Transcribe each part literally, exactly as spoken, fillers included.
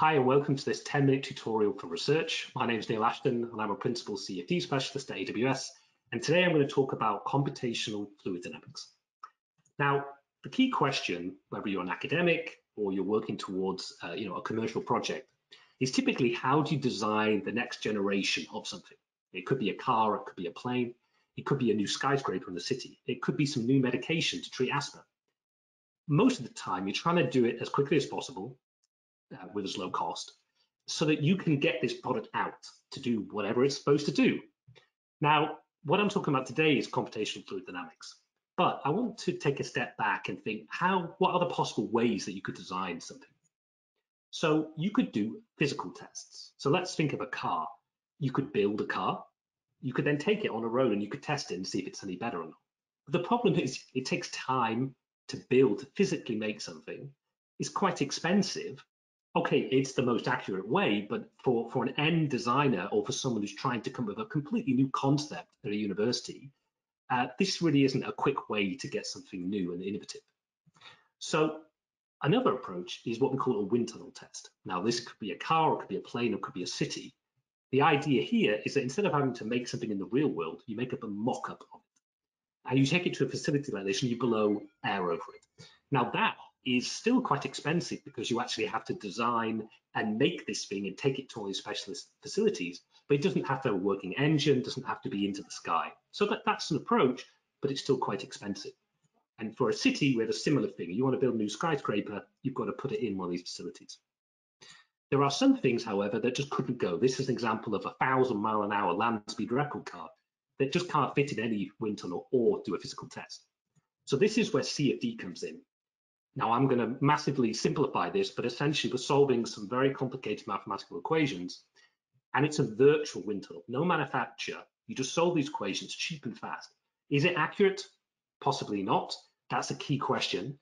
Hi and welcome to this ten minute tutorial for research. My name is Neil Ashton and I'm a Principal C F D Specialist at A W S, and today I'm going to talk about computational fluid dynamics. Now, the key question, whether you're an academic or you're working towards uh, you know, a commercial project, is typically how do you design the next generation of something? It could be a car, it could be a plane, it could be a new skyscraper in the city, it could be some new medication to treat asthma. Most of the time, you're trying to do it as quickly as possible, Uh, with as low cost, so that you can get this product out to do whatever it's supposed to do. Now, what I'm talking about today is computational fluid dynamics, but I want to take a step back and think how, what are the possible ways that you could design something? So you could do physical tests. So let's think of a car. You could build a car. You could then take it on a road and you could test it and see if it's any better or not. But the problem is it takes time to build, to physically make something. It's quite expensive. Okay, it's the most accurate way, but for, for an end designer or for someone who's trying to come up with a completely new concept at a university, uh, this really isn't a quick way to get something new and innovative. So another approach is what we call a wind tunnel test. Now, this could be a car, it could be a plane, it could be a city. The idea here is that instead of having to make something in the real world, you make up a mock-up of it. And you take it to a facility like this and you blow air over it. Now that is still quite expensive because you actually have to design and make this thing and take it to all these specialist facilities, but it doesn't have to have a working engine, doesn't have to be into the sky. So that, that's an approach, but it's still quite expensive. And for a city, we have a similar thing. You want to build a new skyscraper, you've got to put it in one of these facilities. There are some things, however, that just couldn't go. This is an example of a thousand mile an hour land speed record car that just can't fit in any wind tunnel or do a physical test. So this is where C F D comes in. Now, I'm going to massively simplify this, but essentially we're solving some very complicated mathematical equations, and it's a virtual wind tunnel. No manufacturer, you just solve these equations cheap and fast. Is it accurate? Possibly not. That's a key question,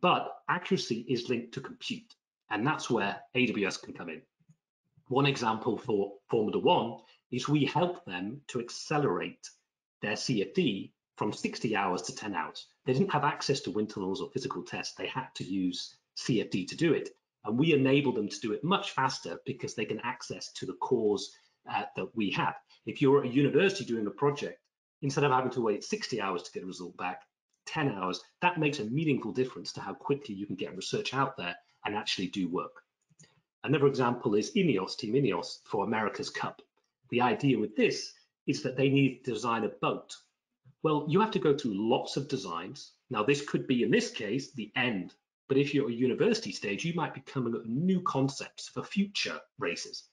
but accuracy is linked to compute, and that's where A W S can come in. One example for Formula One is we help them to accelerate their C F D from sixty hours to ten hours. They didn't have access to wind tunnels or physical tests. They had to use C F D to do it. And we enable them to do it much faster because they can access to the cores uh, that we have. If you're at a university doing a project, instead of having to wait sixty hours to get a result back, ten hours, that makes a meaningful difference to how quickly you can get research out there and actually do work. Another example is INEOS, Team INEOS for America's Cup. The idea with this is that they need to design a boat. Well, you have to go through lots of designs. Now, this could be, in this case, the end. But if you're at a university stage, you might be coming up with new concepts for future races.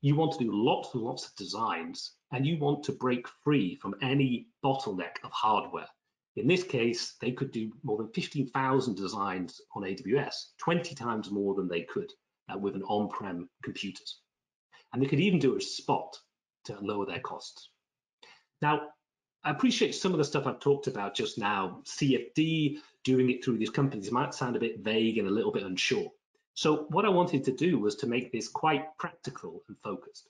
You want to do lots and lots of designs, and you want to break free from any bottleneck of hardware. In this case, they could do more than fifteen thousand designs on A W S, twenty times more than they could uh, with an on-prem computers. And they could even do a spot to lower their costs. Now, I appreciate some of the stuff I've talked about just now. C F D, doing it through these companies might sound a bit vague and a little bit unsure. So what I wanted to do was to make this quite practical and focused.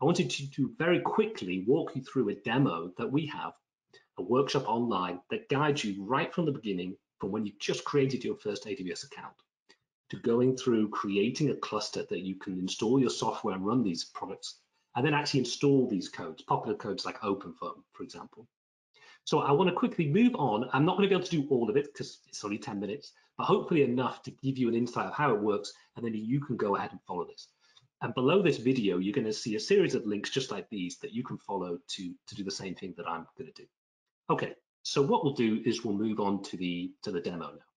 I wanted to, to very quickly walk you through a demo that we have, a workshop online that guides you right from the beginning, from when you just created your first A W S account, to going through creating a cluster that you can install your software and run these products, and then actually install these codes, popular codes like OpenFOAM, for example. So I want to quickly move on. I'm not going to be able to do all of it because it's only ten minutes, but hopefully enough to give you an insight of how it works, and then you can go ahead and follow this. And below this video, you're going to see a series of links just like these that you can follow to, to do the same thing that I'm going to do. Okay, so what we'll do is we'll move on to the, to the demo now.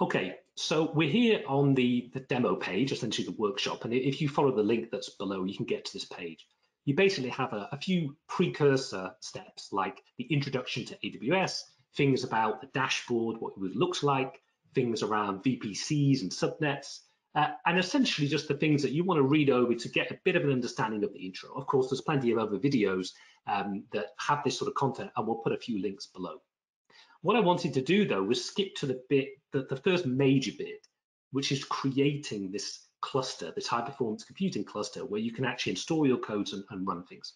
Okay. So we're here on the, the demo page, essentially the workshop, and if you follow the link that's below, you can get to this page. You basically have a, a few precursor steps, like the introduction to A W S, things about the dashboard, what it looks like, things around V P Cs and subnets, uh, and essentially just the things that you want to read over to get a bit of an understanding of the intro. Of course, there's plenty of other videos um, that have this sort of content, and we'll put a few links below. What I wanted to do, though, was skip to the bit, the, the first major bit, which is creating this cluster, this high-performance computing cluster, where you can actually install your codes and, and run things.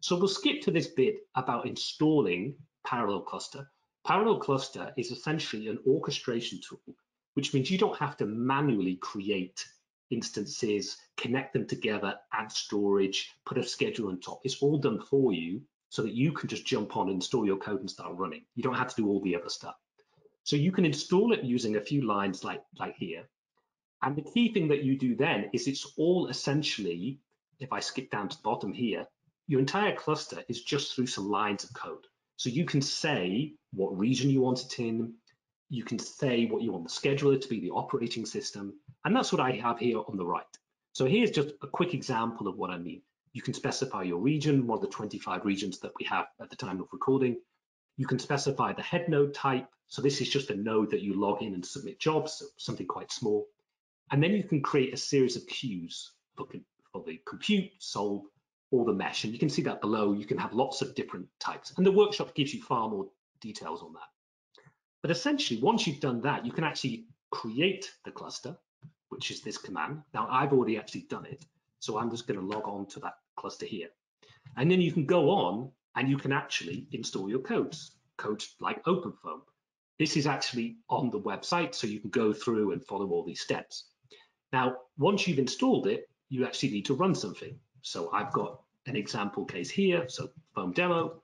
So we'll skip to this bit about installing Parallel Cluster. Parallel Cluster is essentially an orchestration tool which means you don't have to manually create instances, connect them together, add storage, put a schedule on top. It's all done for you so that you can just jump on, install your code and start running. You don't have to do all the other stuff. So you can install it using a few lines like, like here. And the key thing that you do then is it's all essentially, if I skip down to the bottom here, your entire cluster is just through some lines of code. So you can say what region you want it in, you can say what you want the scheduler to be, the operating system, and that's what I have here on the right. So here's just a quick example of what I mean. You can specify your region, one of the twenty-five regions that we have at the time of recording. You can specify the head node type. So this is just a node that you log in and submit jobs, so something quite small. And then you can create a series of queues for, for the compute, solve, or the mesh. And you can see that below. You can have lots of different types. And the workshop gives you far more details on that. But essentially, once you've done that, you can actually create the cluster, which is this command. Now, I've already actually done it. So I'm just going to log on to that cluster here. And then you can go on and you can actually install your codes, codes like OpenFOAM. This is actually on the website, so you can go through and follow all these steps. Now, once you've installed it, you actually need to run something. So I've got an example case here, so foam demo.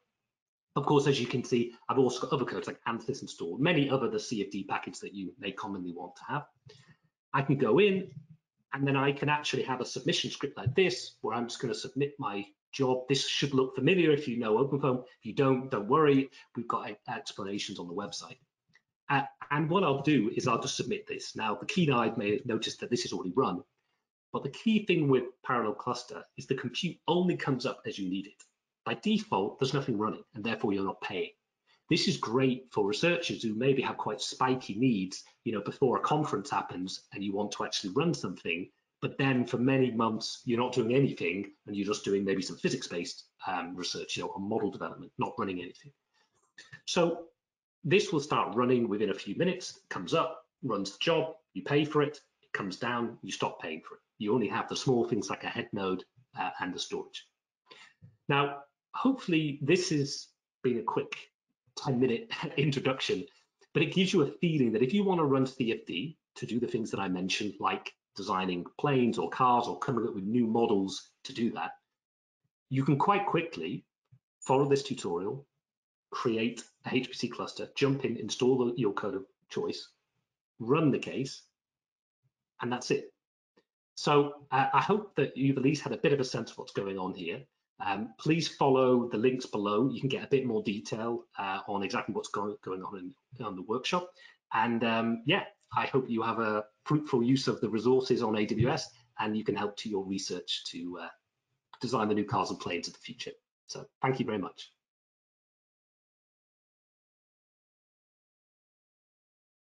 Of course, as you can see, I've also got other codes like ANSYS installed, many other the C F D packages that you may commonly want to have. I can go in and then I can actually have a submission script like this, where I'm just going to submit my job. This should look familiar if you know OpenFOAM. If you don't, don't worry. We've got explanations on the website. Uh, and what I'll do is I'll just submit this. Now, the keen eye may have noticed that this is already run, but the key thing with Parallel Cluster is the compute only comes up as you need it. By default, there's nothing running, and therefore you're not paying. This is great for researchers who maybe have quite spiky needs, you know, before a conference happens and you want to actually run something, but then for many months, you're not doing anything and you're just doing maybe some physics-based um, research, you know, on model development, not running anything. So this will start running within a few minutes, comes up, runs the job, you pay for it, it comes down, you stop paying for it. You only have the small things like a head node uh, and the storage. Now, hopefully this has been a quick ten minute introduction, but it gives you a feeling that if you want to run C F D to do the things that I mentioned, like designing planes or cars or coming up with new models to do that, you can quite quickly follow this tutorial, create a H P C cluster, jump in, install your code of choice, run the case, and that's it. So uh, I hope that you've at least had a bit of a sense of what's going on here. Um, please follow the links below. You can get a bit more detail uh, on exactly what's go going on in on the workshop. And um, yeah, I hope you have a fruitful use of the resources on A W S and you can help to your research to uh, design the new cars and planes of the future. So thank you very much.